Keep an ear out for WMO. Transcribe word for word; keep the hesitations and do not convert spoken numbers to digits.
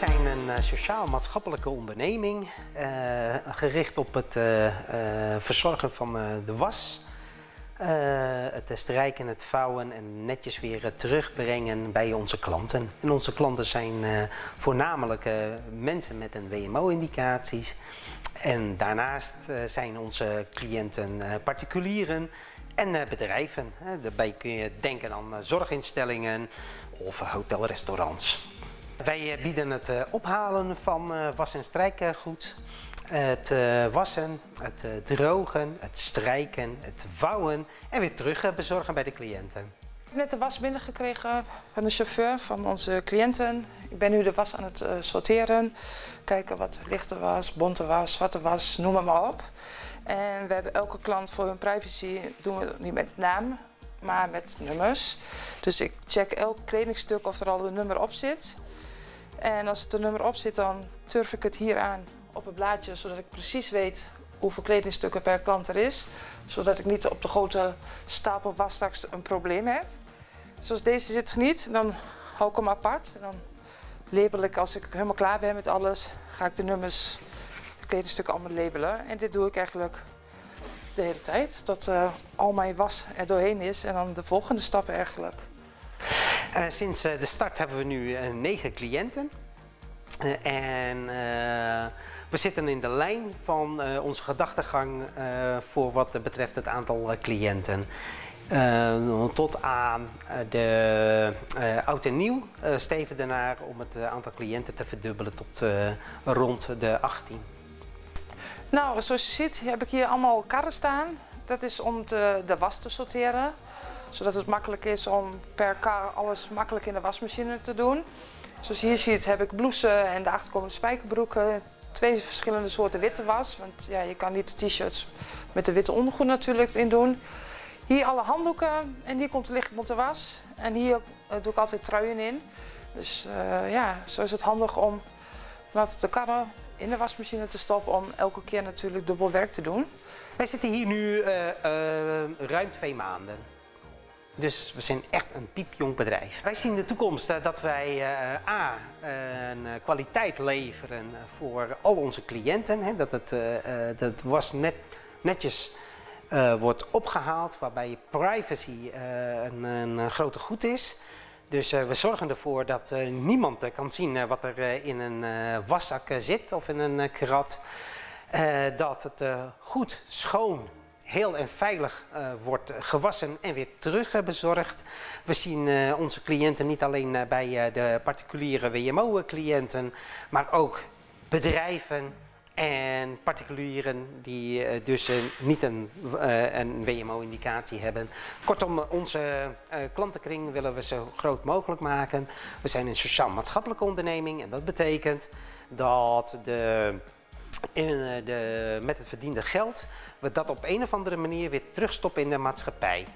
Wij zijn een sociaal-maatschappelijke onderneming uh, gericht op het uh, uh, verzorgen van uh, de was. Uh, het strijken, het vouwen en netjes weer uh, terugbrengen bij onze klanten. En onze klanten zijn uh, voornamelijk uh, mensen met een W M O-indicaties. En daarnaast uh, zijn onze cliënten uh, particulieren en uh, bedrijven. Uh, daarbij kun je denken aan uh, zorginstellingen of uh, hotelrestaurants. Wij bieden het ophalen van was- en strijkgoed, het wassen, het drogen, het strijken, het vouwen en weer terug bezorgen bij de cliënten. Ik heb net de was binnengekregen van de chauffeur van onze cliënten. Ik ben nu de was aan het sorteren, kijken wat lichte was, bonte was, zwarte was, noem maar op. En we hebben elke klant voor hun privacy, doen we niet met naam, maar met nummers. Dus ik check elk kledingstuk of er al een nummer op zit. En als het er nummer op zit, dan turf ik het hier aan op een blaadje, zodat ik precies weet hoeveel kledingstukken per klant er is. Zodat ik niet op de grote stapel was straks een probleem heb. Zoals deze zit er niet, dan hou ik hem apart. En dan label ik, als ik helemaal klaar ben met alles, ga ik de nummers, de kledingstukken allemaal labelen. En dit doe ik eigenlijk de hele tijd, tot uh, al mijn was er doorheen is en dan de volgende stappen eigenlijk. Uh, sinds uh, de start hebben we nu uh, negen cliënten uh, en uh, we zitten in de lijn van uh, onze gedachtegang uh, voor wat betreft het aantal uh, cliënten. Uh, tot aan uh, de uh, oud en nieuw uh, streven ernaar om het uh, aantal cliënten te verdubbelen tot uh, rond de achttien. Nou, zoals je ziet heb ik hier allemaal karren staan. Dat is om de, de was te sorteren, zodat het makkelijk is om per kar alles makkelijk in de wasmachine te doen. Zoals je hier ziet heb ik blouses en de achterkomende spijkerbroeken. Twee verschillende soorten witte was, want ja, je kan niet de t-shirts met de witte ondergoed natuurlijk in doen. Hier alle handdoeken en hier komt de lichtbonte was. En hier uh, doe ik altijd truien in. Dus uh, ja, zo is het handig om vanaf de karren in de wasmachine te stoppen om elke keer natuurlijk dubbel werk te doen. Wij zitten hier nu uh, uh, ruim twee maanden. Dus we zijn echt een piepjong bedrijf. Wij zien de toekomst uh, dat wij uh, a, een kwaliteit leveren voor al onze cliënten. Hè, dat het uh, dat was net, netjes uh, wordt opgehaald, waarbij privacy uh, een, een grote goed is. Dus uh, we zorgen ervoor dat uh, niemand uh, kan zien uh, wat er uh, in een uh, waszak uh, zit of in een uh, krat. Uh, dat het uh, goed, schoon, heel en veilig uh, wordt gewassen en weer terug uh, bezorgd. We zien uh, onze cliënten niet alleen uh, bij uh, de particuliere W M O-cliënten, maar ook bedrijven en particulieren die uh, dus uh, niet een, uh, een W M O-indicatie hebben. Kortom, onze uh, klantenkring willen we zo groot mogelijk maken. We zijn een sociaal-maatschappelijke onderneming en dat betekent dat de, in de, met het verdiende geld we dat op een of andere manier weer terugstoppen in de maatschappij.